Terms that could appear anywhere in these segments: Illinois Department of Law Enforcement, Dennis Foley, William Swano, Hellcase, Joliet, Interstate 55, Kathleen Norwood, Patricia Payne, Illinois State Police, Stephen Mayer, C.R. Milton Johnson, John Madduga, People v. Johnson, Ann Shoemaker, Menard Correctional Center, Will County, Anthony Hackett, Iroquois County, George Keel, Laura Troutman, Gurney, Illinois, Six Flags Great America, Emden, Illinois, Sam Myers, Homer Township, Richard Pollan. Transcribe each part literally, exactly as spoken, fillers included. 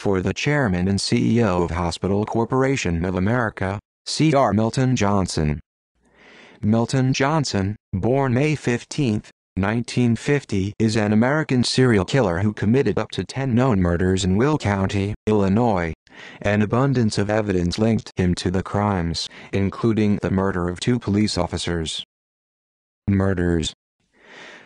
for the chairman and C E O of Hospital Corporation of America, C R Milton Johnson. Milton Johnson, born May fifteenth, nineteen fifty, is an American serial killer who committed up to ten known murders in Will County, Illinois. An abundance of evidence linked him to the crimes, including the murder of two police officers. Murders.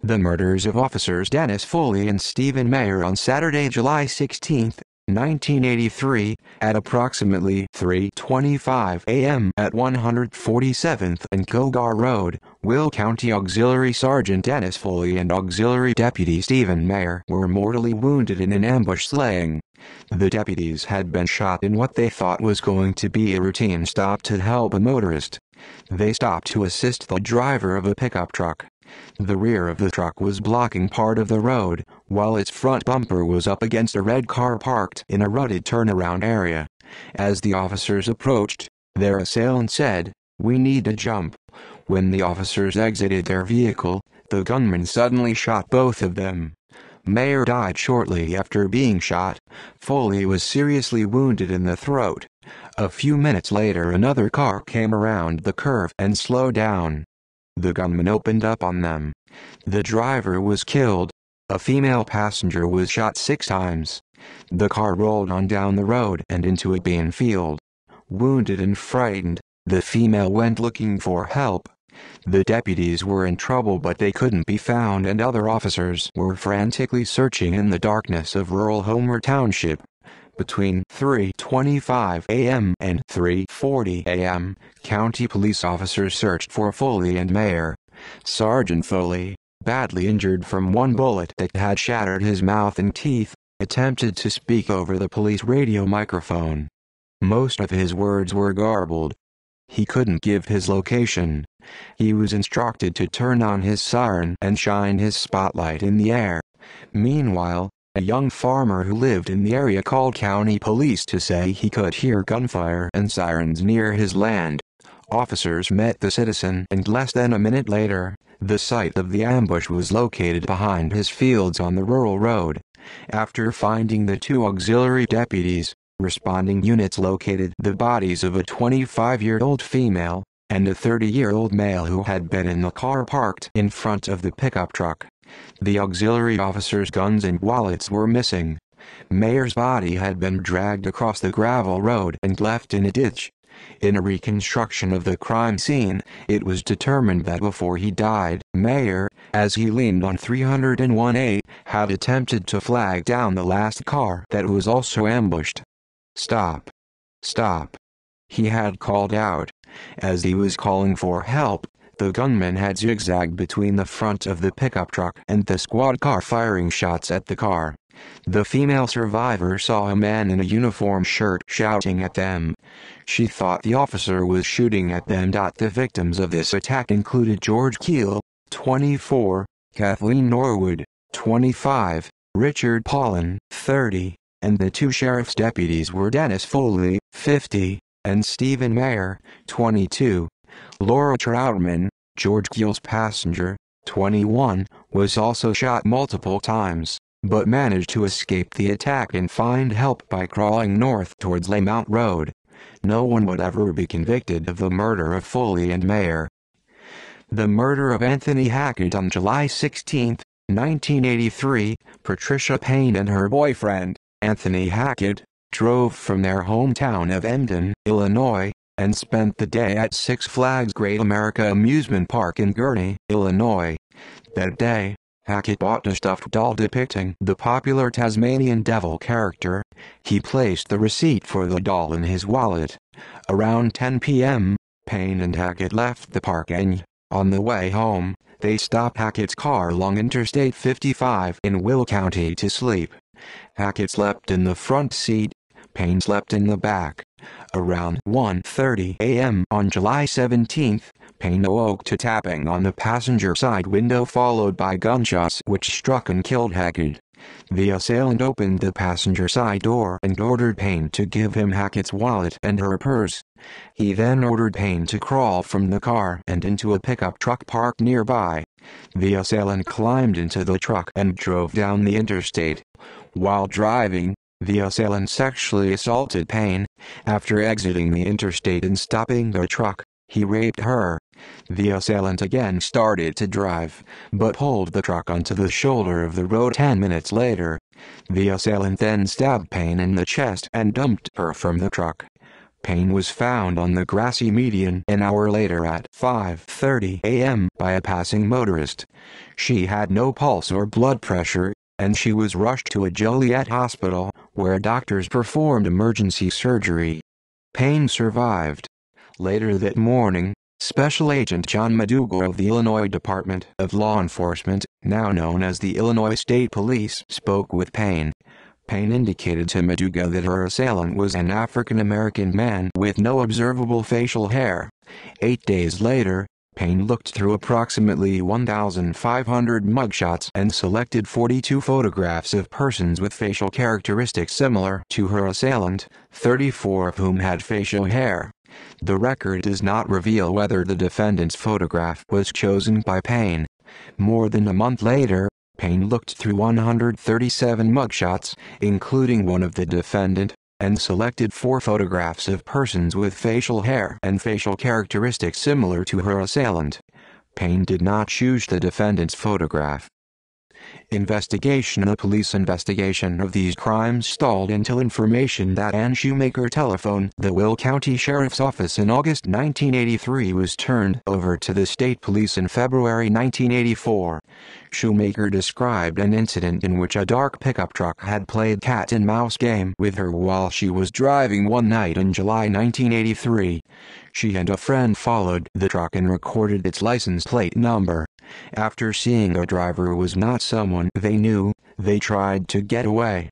The murders of officers Dennis Foley and Stephen Mayer on Saturday, July sixteenth, nineteen eighty-three, at approximately three twenty-five a m at one forty-seventh and Cogar Road, Will County Auxiliary Sergeant Dennis Foley and Auxiliary Deputy Stephen Mayer were mortally wounded in an ambush slaying. The deputies had been shot in what they thought was going to be a routine stop to help a motorist. They stopped to assist the driver of a pickup truck. The rear of the truck was blocking part of the road, while its front bumper was up against a red car parked in a rutted turnaround area. As the officers approached, their assailant said, "We need to jump." When the officers exited their vehicle, the gunman suddenly shot both of them. Mayer died shortly after being shot. Foley was seriously wounded in the throat. A few minutes later, another car came around the curve and slowed down. The gunman opened up on them. The driver was killed. A female passenger was shot six times. The car rolled on down the road and into a bean field. Wounded and frightened, the female went looking for help. The deputies were in trouble, but they couldn't be found, and other officers were frantically searching in the darkness of rural Homer Township. Between three twenty-five a m and three forty a m, county police officers searched for Foley and Mayer. Sergeant Foley, badly injured from one bullet that had shattered his mouth and teeth, attempted to speak over the police radio microphone. Most of his words were garbled. He couldn't give his location. He was instructed to turn on his siren and shine his spotlight in the air. Meanwhile, a young farmer who lived in the area called county police to say he could hear gunfire and sirens near his land. Officers met the citizen, and less than a minute later, the site of the ambush was located behind his fields on the rural road. After finding the two auxiliary deputies, responding units located the bodies of a twenty-five-year-old female and a thirty-year-old male who had been in the car parked in front of the pickup truck. The auxiliary officers' guns and wallets were missing. Mayer's body had been dragged across the gravel road and left in a ditch. In a reconstruction of the crime scene, it was determined that before he died, Mayer, as he leaned on three oh one A, had attempted to flag down the last car that was also ambushed. "Stop! Stop!" he had called out. As he was calling for help, the gunman had zigzagged between the front of the pickup truck and the squad car, firing shots at the car. The female survivor saw a man in a uniform shirt shouting at them. She thought the officer was shooting at them. The victims of this attack included George Keel, twenty-four, Kathleen Norwood, twenty-five, Richard Pollan, thirty, and the two sheriff's deputies were Dennis Foley, fifty, and Stephen Mayer, twenty-two. Laura Troutman, George Keel's passenger, twenty-one, was also shot multiple times, but managed to escape the attack and find help by crawling north towards Laymount Road. No one would ever be convicted of the murder of Foley and Mayer. The murder of Anthony Hackett on July sixteenth, nineteen eighty-three, Patricia Payne and her boyfriend, Anthony Hackett, drove from their hometown of Emden, Illinois, and spent the day at Six Flags Great America amusement park in Gurney, Illinois. That day, Hackett bought a stuffed doll depicting the popular Tasmanian devil character. He placed the receipt for the doll in his wallet. Around ten p m, Payne and Hackett left the park and, on the way home, they stopped Hackett's car along Interstate fifty-five in Will County to sleep. Hackett slept in the front seat. Payne slept in the back. Around one thirty a m on July seventeenth, Payne awoke to tapping on the passenger side window, followed by gunshots which struck and killed Hackett. The assailant opened the passenger side door and ordered Payne to give him Hackett's wallet and her purse. He then ordered Payne to crawl from the car and into a pickup truck parked nearby. The assailant climbed into the truck and drove down the interstate. While driving, The assailants sexually assaulted Payne. After exiting the interstate and stopping their truck, he raped her. The assailant again started to drive, but pulled the truck onto the shoulder of the road ten minutes later. The assailant then stabbed Payne in the chest and dumped her from the truck. Payne was found on the grassy median an hour later at five thirty a m by a passing motorist. She had no pulse or blood pressure, and she was rushed to a Joliet hospital, where doctors performed emergency surgery. Payne survived. Later that morning, Special Agent John Madduga of the Illinois Department of Law Enforcement, now known as the Illinois State Police, spoke with Payne. Payne indicated to Madduga that her assailant was an African-American man with no observable facial hair. Eight days later, Payne looked through approximately one thousand five hundred mugshots and selected forty-two photographs of persons with facial characteristics similar to her assailant, thirty-four of whom had facial hair. The record does not reveal whether the defendant's photograph was chosen by Payne. More than a month later, Payne looked through one hundred thirty-seven mugshots, including one of the defendant, and selected four photographs of persons with facial hair and facial characteristics similar to her assailant. Payne did not choose the defendant's photograph. Investigation. The police investigation of these crimes stalled until information that Ann Shoemaker telephoned the Will County Sheriff's Office in August nineteen eighty-three was turned over to the state police in February nineteen eighty-four. Shoemaker described an incident in which a dark pickup truck had played cat-and-mouse game with her while she was driving one night in July nineteen eighty-three. She and a friend followed the truck and recorded its license plate number. After seeing the driver was not someone they knew, they tried to get away.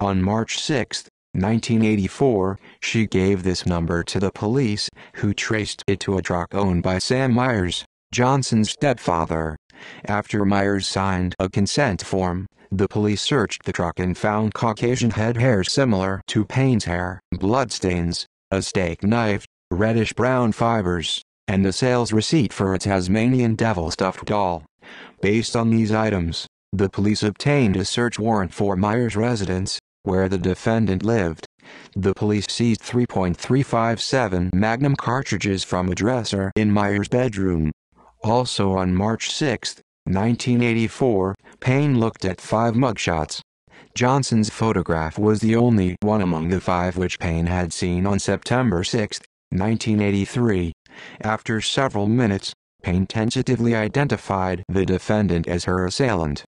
On March sixth, nineteen eighty-four, she gave this number to the police, who traced it to a truck owned by Sam Myers, Johnson's stepfather. After Myers signed a consent form, the police searched the truck and found Caucasian head hair similar to Payne's hair, bloodstains, a steak knife, reddish-brown fibers, and a sales receipt for a Tasmanian devil stuffed doll. Based on these items, the police obtained a search warrant for Myers' residence, where the defendant lived. The police seized three point three five seven Magnum cartridges from a dresser in Myers' bedroom. Also on March sixth, nineteen eighty-four, Payne looked at five mugshots. Johnson's photograph was the only one among the five which Payne had seen on September sixth, nineteen eighty-three. After several minutes, Payne tentatively identified the defendant as her assailant.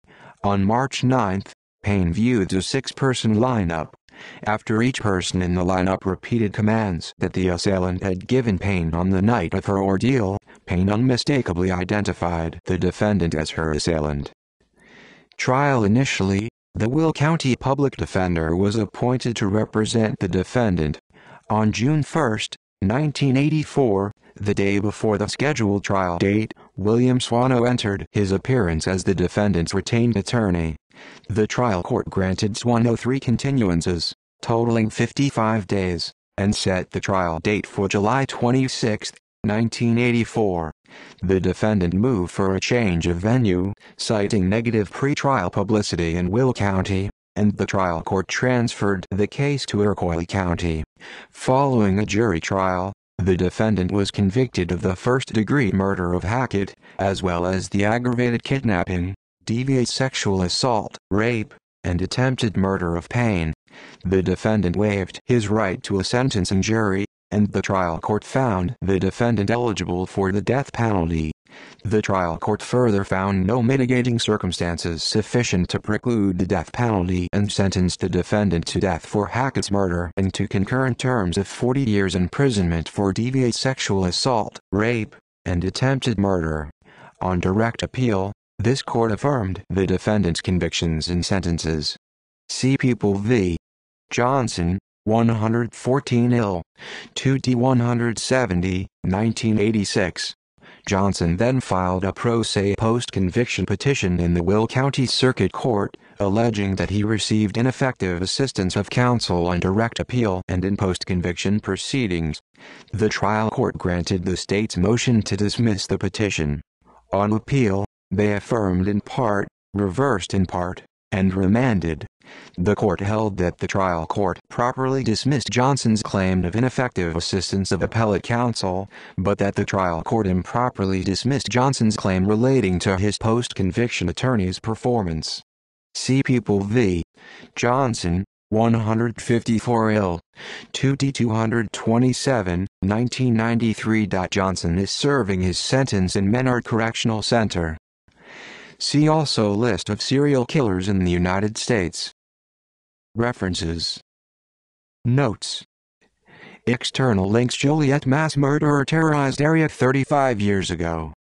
On March ninth, Payne viewed a six-person lineup. After each person in the lineup repeated commands that the assailant had given Payne on the night of her ordeal, Payne unmistakably identified the defendant as her assailant. Trial. Initially, the Will County Public Defender was appointed to represent the defendant. On June first, nineteen eighty-four, the day before the scheduled trial date, William Swano entered his appearance as the defendant's retained attorney. The trial court granted Swano three continuances, totaling fifty-five days, and set the trial date for July twenty-sixth, nineteen eighty-four. The defendant moved for a change of venue, citing negative pretrial publicity in Will County, and the trial court transferred the case to Iroquois County. Following a jury trial, the defendant was convicted of the first-degree murder of Hackett, as well as the aggravated kidnapping, deviate sexual assault, rape, and attempted murder of Payne. The defendant waived his right to a sentencing jury, and the trial court found the defendant eligible for the death penalty. The trial court further found no mitigating circumstances sufficient to preclude the death penalty and sentenced the defendant to death for Hackett's murder and to concurrent terms of forty years imprisonment for deviate sexual assault, rape, and attempted murder. On direct appeal, this court affirmed the defendant's convictions and sentences. See People v. Johnson, one fourteen I L two D one seventy, nineteen eighty-six. Johnson then filed a pro se post-conviction petition in the Will County Circuit Court, alleging that he received ineffective assistance of counsel on direct appeal and in post-conviction proceedings. The trial court granted the state's motion to dismiss the petition. On appeal, they affirmed in part, reversed in part, and remanded. The court held that the trial court properly dismissed Johnson's claim of ineffective assistance of appellate counsel, but that the trial court improperly dismissed Johnson's claim relating to his post-conviction attorney's performance. See People v. Johnson, one fifty-four Ill. two D two twenty-seven, nineteen ninety-three. Johnson is serving his sentence in Menard Correctional Center. See also List of serial killers in the United States. References. Notes. External links. Joliet mass murderer terrorized area thirty-five years ago.